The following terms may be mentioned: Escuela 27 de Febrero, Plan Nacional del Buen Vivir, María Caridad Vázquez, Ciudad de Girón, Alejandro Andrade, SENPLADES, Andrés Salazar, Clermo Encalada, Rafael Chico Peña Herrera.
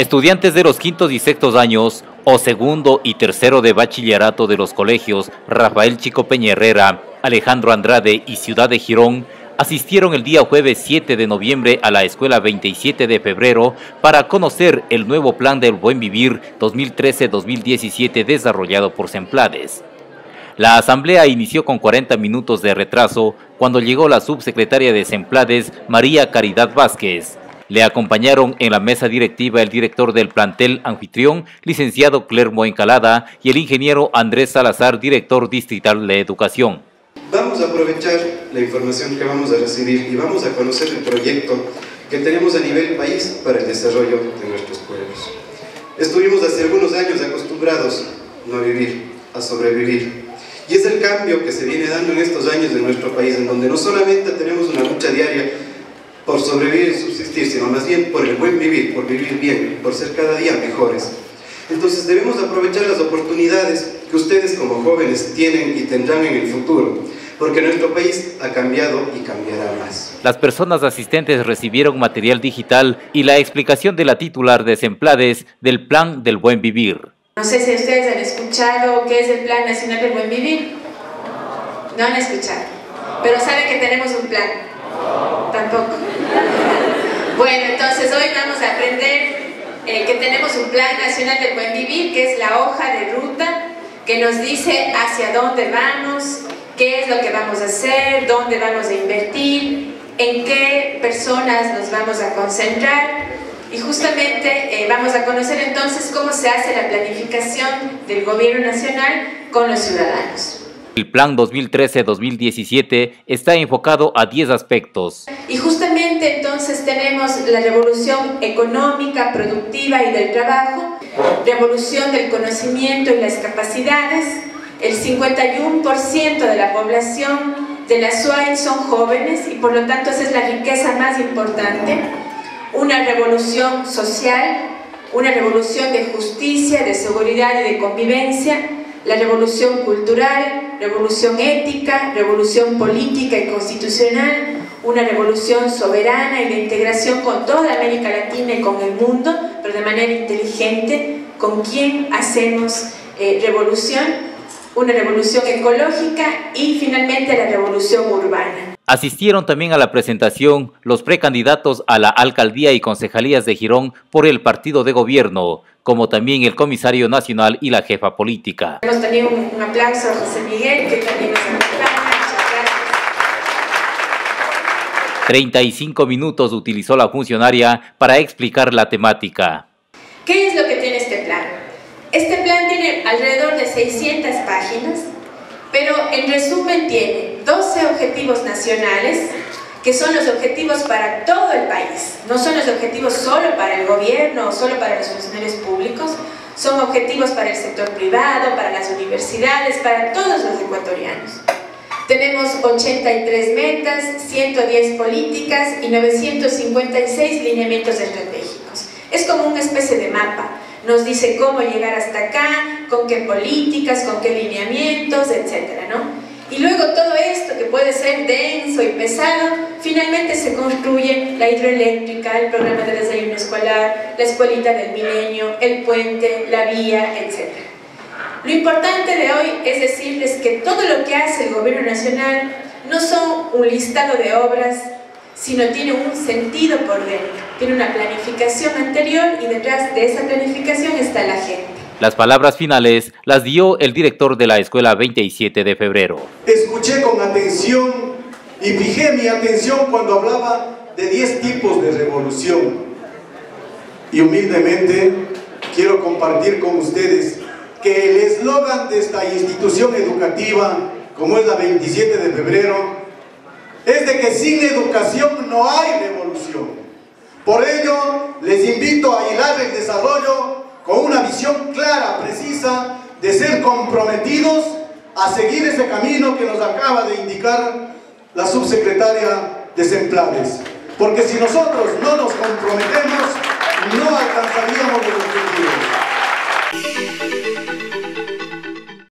Estudiantes de los quintos y sextos años o segundo y tercero de bachillerato de los colegios Rafael Chico Peña Herrera, Alejandro Andrade y Ciudad de Girón asistieron el día jueves 7 de noviembre a la Escuela 27 de Febrero para conocer el nuevo Plan del Buen Vivir 2013-2017 desarrollado por SENPLADES. La asamblea inició con 40 minutos de retraso cuando llegó la subsecretaria de SENPLADES, María Caridad Vázquez. Le acompañaron en la mesa directiva el director del plantel anfitrión, licenciado Clermo Encalada, y el ingeniero Andrés Salazar, director distrital de Educación. Vamos a aprovechar la información que vamos a recibir y vamos a conocer el proyecto que tenemos a nivel país para el desarrollo de nuestros pueblos. Estuvimos hace algunos años acostumbrados no a vivir, a sobrevivir. Y es el cambio que se viene dando en estos años de nuestro país, en donde no solamente tenemos una lucha diaria por sobrevivir y subsistir, sino más bien por el buen vivir, por vivir bien, por ser cada día mejores. Entonces debemos aprovechar las oportunidades que ustedes como jóvenes tienen y tendrán en el futuro, porque nuestro país ha cambiado y cambiará más. Las personas asistentes recibieron material digital y la explicación de la titular de SENPLADES del Plan del Buen Vivir. No sé si ustedes han escuchado qué es el Plan Nacional del Buen Vivir. No han escuchado, pero saben que tenemos un plan. Tampoco. Bueno, entonces hoy vamos a aprender que tenemos un Plan Nacional del Buen Vivir, que es la hoja de ruta que nos dice hacia dónde vamos, qué es lo que vamos a hacer, dónde vamos a invertir, en qué personas nos vamos a concentrar. Y justamente vamos a conocer entonces cómo se hace la planificación del gobierno nacional con los ciudadanos. El Plan 2013-2017 está enfocado a 10 aspectos. Y justamente entonces tenemos la revolución económica, productiva y del trabajo, revolución del conocimiento y las capacidades. El 51% de la población de la SUAI son jóvenes y por lo tanto esa es la riqueza más importante. Una revolución social, una revolución de justicia, de seguridad y de convivencia, la revolución cultural, revolución ética, revolución política y constitucional, una revolución soberana y de integración con toda América Latina y con el mundo, pero de manera inteligente, con quién hacemos revolución, una revolución ecológica y finalmente la revolución urbana. Asistieron también a la presentación los precandidatos a la alcaldía y concejalías de Girón por el partido de gobierno, como también el comisario nacional y la jefa política. Hemos tenido un aplauso a José Miguel, que también nos acompaña. 35 minutos utilizó la funcionaria para explicar la temática. ¿Qué es lo que tiene este plan? Este plan tiene alrededor de 600 páginas. Pero en resumen tiene 12 objetivos nacionales, que son los objetivos para todo el país. No son los objetivos solo para el gobierno o solo para los funcionarios públicos, son objetivos para el sector privado, para las universidades, para todos los ecuatorianos. Tenemos 83 metas, 110 políticas y 956 lineamientos estratégicos. Es como una especie de mapa. Nos dice cómo llegar hasta acá, con qué políticas, con qué lineamientos, etcétera, ¿no? Y luego todo esto, que puede ser denso y pesado, finalmente se construye la hidroeléctrica, el programa de desayuno escolar, la escuelita del milenio, el puente, la vía, etcétera. Lo importante de hoy es decirles que todo lo que hace el gobierno nacional no son un listado de obras, sino tiene un sentido por dentro, tiene una planificación anterior y detrás de esa planificación está la gente. Las palabras finales las dio el director de la Escuela 27 de Febrero. Escuché con atención y fijé mi atención cuando hablaba de 10 tipos de revolución. Y humildemente quiero compartir con ustedes que el eslogan de esta institución educativa, como es la 27 de Febrero, es de que sin educación no hay revolución. Por ello, les invito a hilar el desarrollo con una visión clara, precisa, de ser comprometidos a seguir ese camino que nos acaba de indicar la subsecretaria de SENPLADES. Porque si nosotros no nos comprometemos, no alcanzaríamos los objetivos.